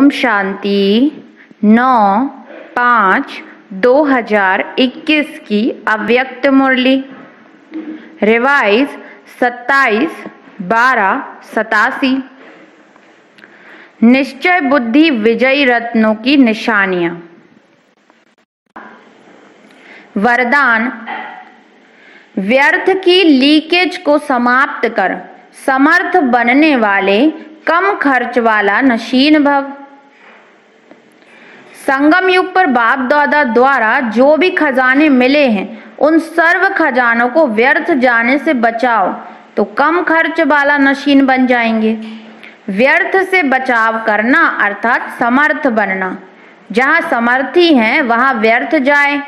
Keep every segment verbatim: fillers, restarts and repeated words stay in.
ओम शांति नौ पाँच दो हजार इक्कीस की अव्यक्त मुरली रिवाइज सत्ताईस बारह सतासी। निश्चय बुद्धि विजयी रत्नों की निशानियां। वरदान व्यर्थ की लीकेज को समाप्त कर समर्थ बनने वाले कम खर्च वाला नशीन भव। संगम युग पर बाप दादा द्वारा जो भी खजाने मिले हैं उन सर्व खजानों को व्यर्थ जाने से बचाओ तो कम खर्च वाला नशीन बन जाएंगे। व्यर्थ से बचाव करना अर्थात समर्थ बनना। जहाँ समर्थी हैं वहाँ व्यर्थ जाए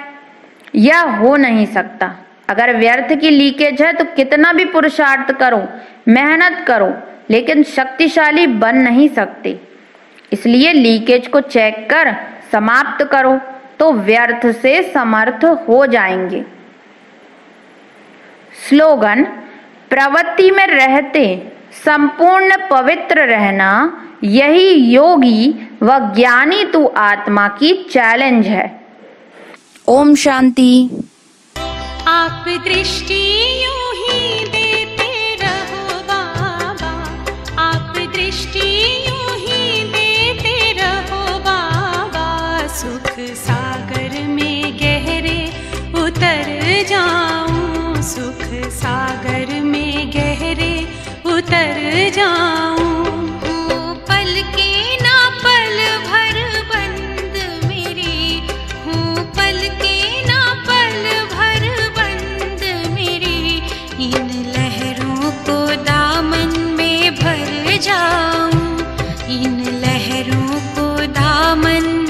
यह हो नहीं सकता। अगर व्यर्थ की लीकेज है तो कितना भी पुरुषार्थ करो मेहनत करो लेकिन शक्तिशाली बन नहीं सकते। इसलिए लीकेज को चेक कर समाप्त करो तो व्यर्थ से समर्थ हो जाएंगे। स्लोगन प्रवृत्ति में रहते संपूर्ण पवित्र रहना यही योगी व ज्ञानी तू आत्मा की चैलेंज है। ओम शांति। आप दृष्टि यूं ही देते रहो बाबा, आप दृष्टि यूं ही देते रहो बाबा। सुख सागर में गहरे उतर जाऊं, सुख सागर में गहरे उतर जाऊं। हूँ पल के ना पल भर बंद मेरी, हूँ पल के ना पल भर बंद मेरी। इन लहरों को दामन में भर जाऊं, इन लहरों को दामन